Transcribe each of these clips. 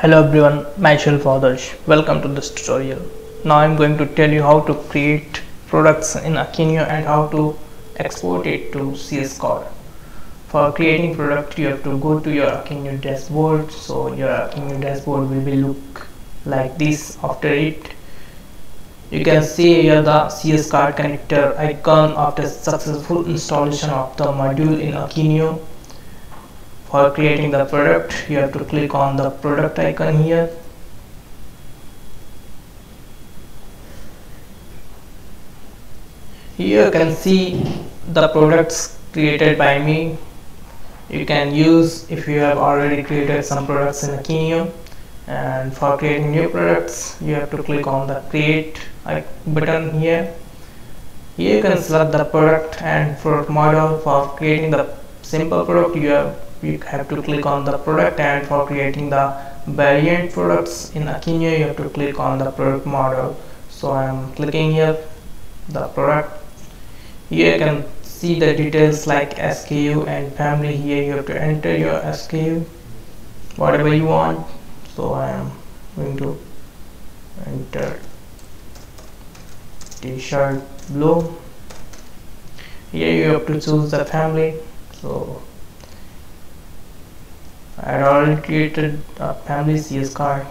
Hello everyone, Michael Fathers. Welcome to this tutorial. Now I'm going to tell you how to create products in Akeneo and how to export it to CS-Cart. For creating product, you have to go to your Akeneo dashboard. So your Akeneo dashboard will be look like this. After it, you can see here the CS-Cart connector icon after successful installation of the module in Akeneo. For creating the product, you have to click on the product icon here. Here you can see the products created by me. You can use if you have already created some products in Akeneo. And for creating new products, you have to click on the create button here. Here you can select the product and product model. For creating the simple product, you have to click on the product, and for creating the variant products in Akeneo, you have to click on the product model. So I am clicking here the product. Here you can see the details like SKU and family. Here you have to enter your SKU, whatever you want. So I am going to enter t-shirt blue. Here you have to choose the family. So I had already created a family CS-Cart.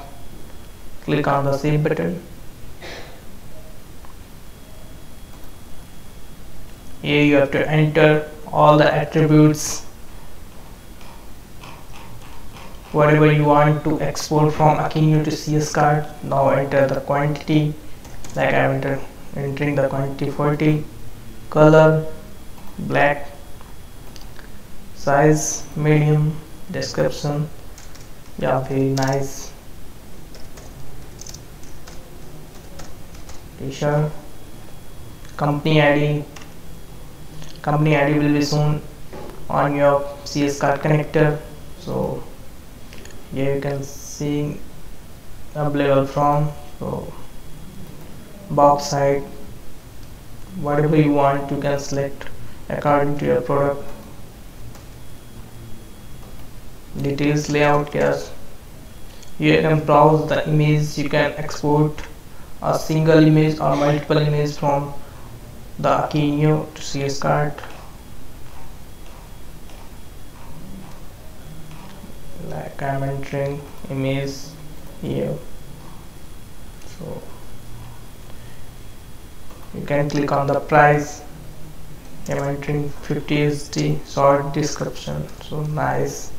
Click on the save button. Here you have to enter all the attributes, whatever you want to export from Akeneo to CS-Cart. Now enter the quantity, like I am entering the quantity 40, color black, size medium, description. Yeah, very nice. T-shirt. Company ID will be shown on your CS-Cart connector. So here you can see available from. So box height, whatever you want, you can select according to your product. Details layout, yes. You can browse the image. You can export a single image or multiple images from the Akeneo to CS-Cart. Like I'm entering image here, so you can click on the price. I'm entering 50 USD. Short description, so nice.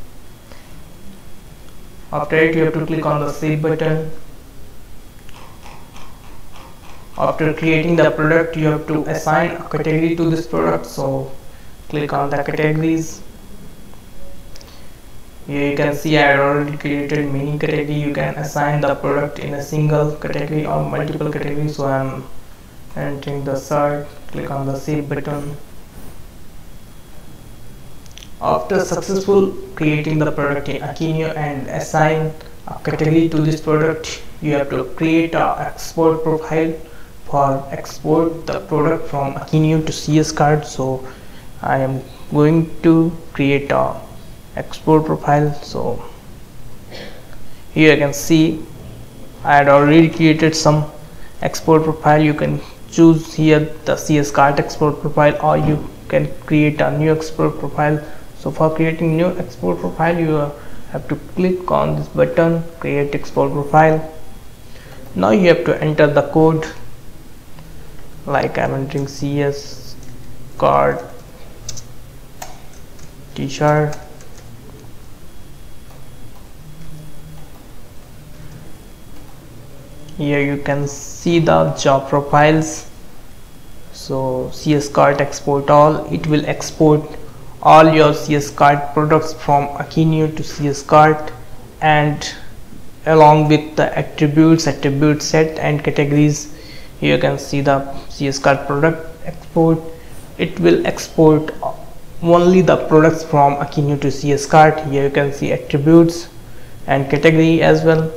After it, you have to click on the save button. After creating the product, you have to assign a category to this product. So click on the categories. Here you can see I already created many category. You can assign the product in a single category or multiple categories. So I am entering the search. Click on the save button. After successful creating the product in Akeneo and assign a category to this product, you have to create an export profile for export the product from Akeneo to CS-Cart. So I am going to create an export profile. So here you can see I had already created some export profile. You can choose here the CS-Cart export profile, or you can create a new export profile. So for creating new export profile, you have to click on this button, create export profile. Now you have to enter the code, like I'm entering CS-Cart t-shirt. Here you can see the job profiles. So CS-Cart export all, it will export all your CS-Cart products from Akeneo to CS-Cart, and along with the attributes, attribute set and categories. Here you can see the CS-Cart product export. It will export only the products from Akeneo to CS-Cart. Here you can see attributes and category as well.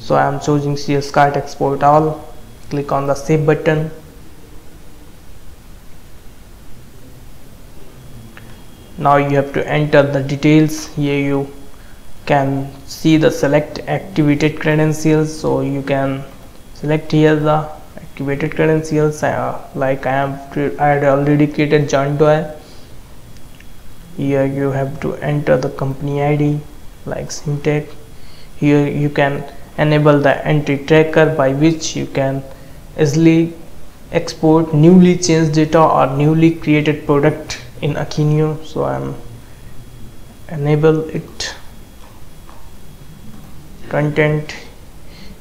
So I am choosing CS-Cart export all. Click on the save button. Now you have to enter the details. Here you can see the select activated credentials. So you can select here the activated credentials, like I had already created JointOI. Here you have to enter the company ID like Simtech. Here you can enable the entry tracker, by which you can easily export newly changed data or newly created product in Akeneo. So I'm enable it. Content,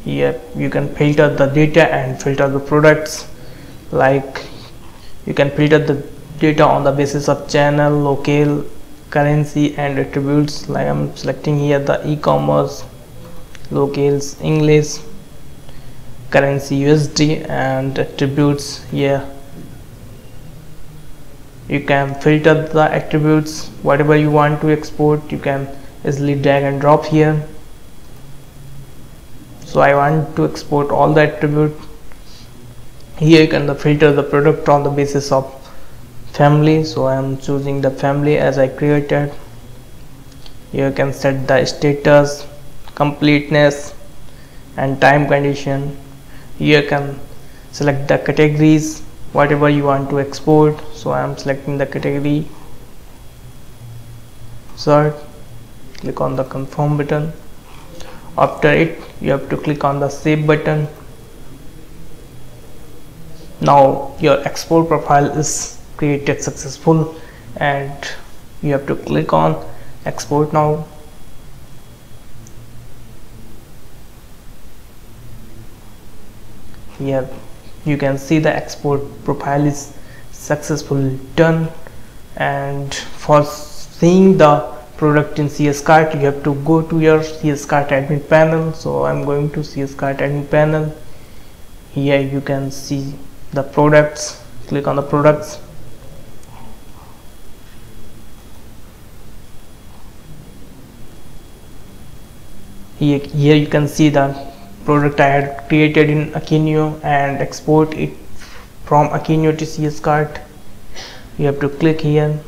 here you can filter the data and filter the products, like you can filter the data on the basis of channel, locale, currency and attributes. Like I'm selecting here the e-commerce, locales English, currency USD and attributes. Here you can filter the attributes, whatever you want to export you can easily drag and drop here. So I want to export all the attributes. Here you can filter the product on the basis of family, so I am choosing the family as I created. Here you can set the status, completeness and time condition. Here you can select the categories, whatever you want to export. So I am selecting the category, sort, click on the confirm button. After it you have to click on the save button. Now your export profile is created successful and you have to click on export now. Here you can see the export profile is successfully done. And for seeing the product in CS-Cart, you have to go to your CS-Cart admin panel. So I'm going to CS-Cart admin panel. Here you can see the products, click on the products. Here you can see the product I had created in Akeneo and export it from Akeneo to CS-Cart. You have to click here.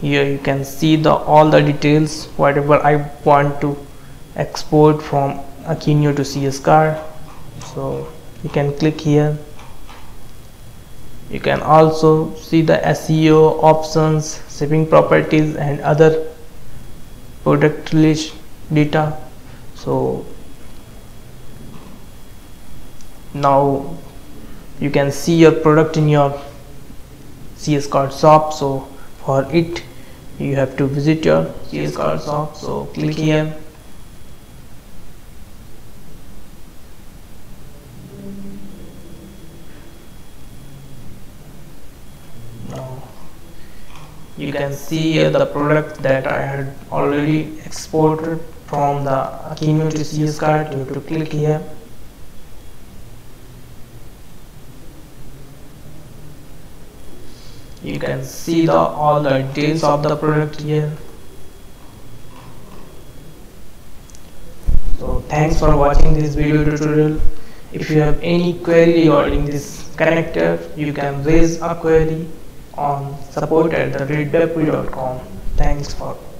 Here you can see the all the details, whatever I want to export from Akeneo to CS-Cart. So you can click here. You can also see the SEO options, shipping properties and other product list data. So now you can see your product in your CS-Cart shop. So for it you have to visit your CS-Cart shop. So click here. Now you can see here the product that I had already exported from the Akeneo to CS-Cart. You have to click here. You can see the all the details of the product here. So thanks for watching this video tutorial. If you have any query regarding this connector, you can raise a query on support@redwebkul.com. Thanks for